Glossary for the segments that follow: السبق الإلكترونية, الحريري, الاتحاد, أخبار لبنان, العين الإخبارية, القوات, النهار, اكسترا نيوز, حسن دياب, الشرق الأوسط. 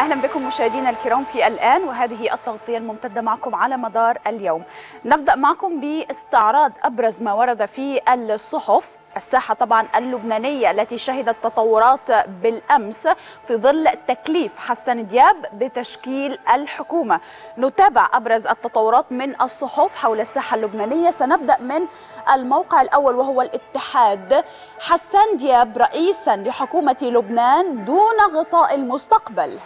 أهلا بكم مشاهدينا الكرام في الآن، وهذه التغطية الممتدة معكم على مدار اليوم. نبدأ معكم باستعراض أبرز ما ورد في الصحف، الساحة طبعا اللبنانية التي شهدت تطورات بالأمس في ظل تكليف حسن دياب بتشكيل الحكومة. نتابع أبرز التطورات من الصحف حول الساحة اللبنانية. سنبدأ من الموقع الأول وهو الاتحاد. حسن دياب رئيسا لحكومة لبنان دون غطاء المستقبل.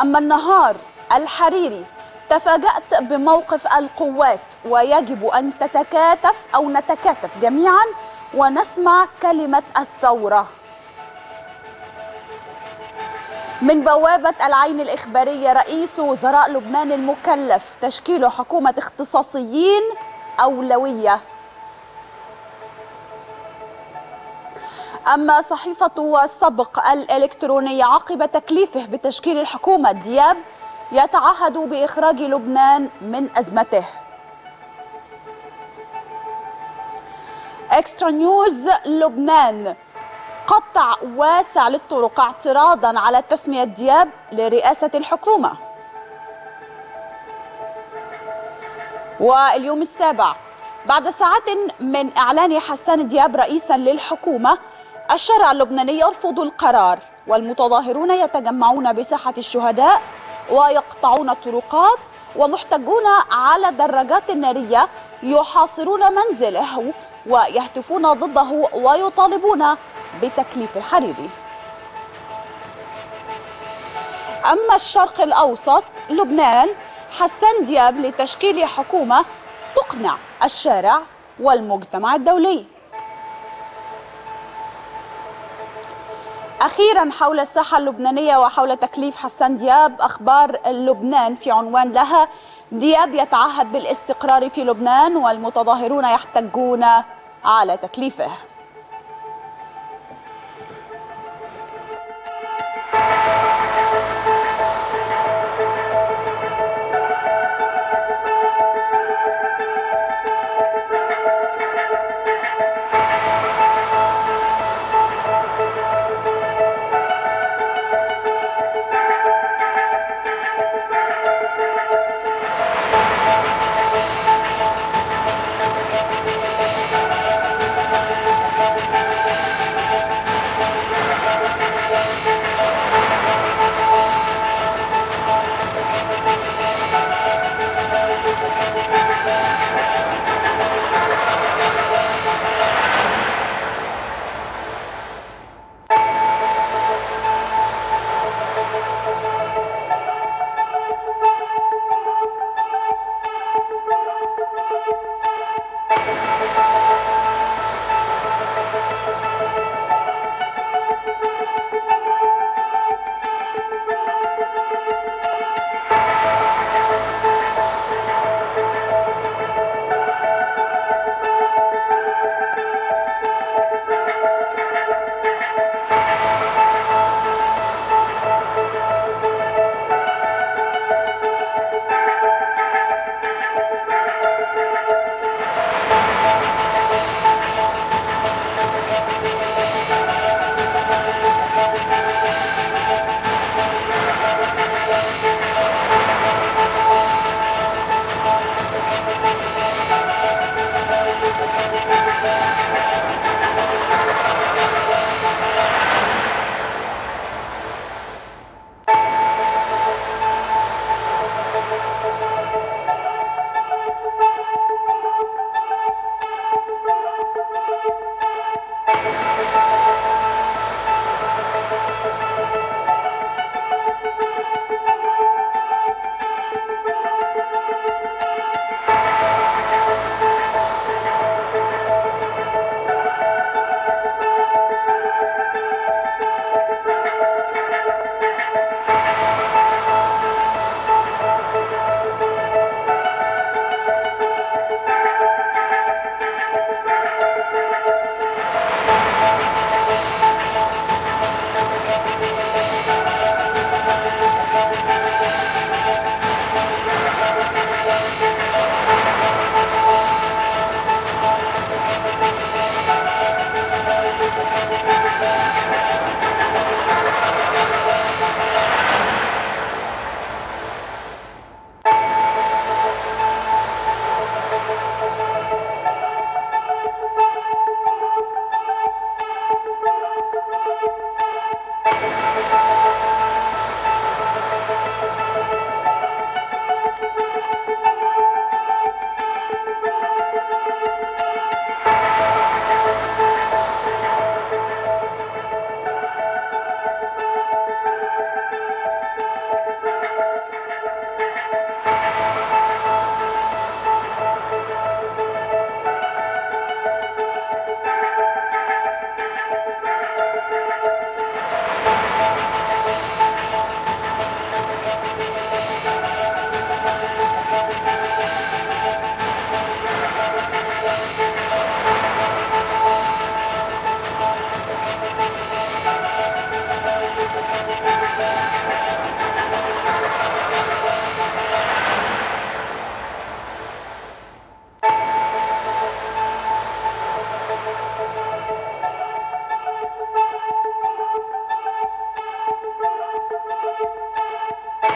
أما النهار، الحريري: تفاجأت بموقف القوات ويجب أن تتكاتف أو نتكاتف جميعا ونسمع كلمة الثورة. من بوابة العين الإخبارية، رئيس وزراء لبنان المكلف: تشكيل حكومة اختصاصيين أولوية. أما صحيفة السبق الإلكترونية، عقب تكليفه بتشكيل الحكومة دياب يتعهد بإخراج لبنان من أزمته. إكسترا نيوز لبنان: قطع واسع للطرق اعتراضا على تسمية دياب لرئاسة الحكومة. واليوم السابع، بعد ساعات من إعلان حسن دياب رئيسا للحكومة، الشارع اللبناني يرفض القرار والمتظاهرون يتجمعون بساحة الشهداء ويقطعون الطرقات ومحتجون على الدراجات النارية يحاصرون منزله ويهتفون ضده ويطالبون بتكليف الحريري. أما الشرق الأوسط لبنان، حسن دياب لتشكيل حكومة تقنع الشارع والمجتمع الدولي. أخيرا حول الساحة اللبنانية وحول تكليف حسن دياب، أخبار لبنان في عنوان لها: دياب يتعهد بالاستقرار في لبنان والمتظاهرون يحتجون على تكليفه.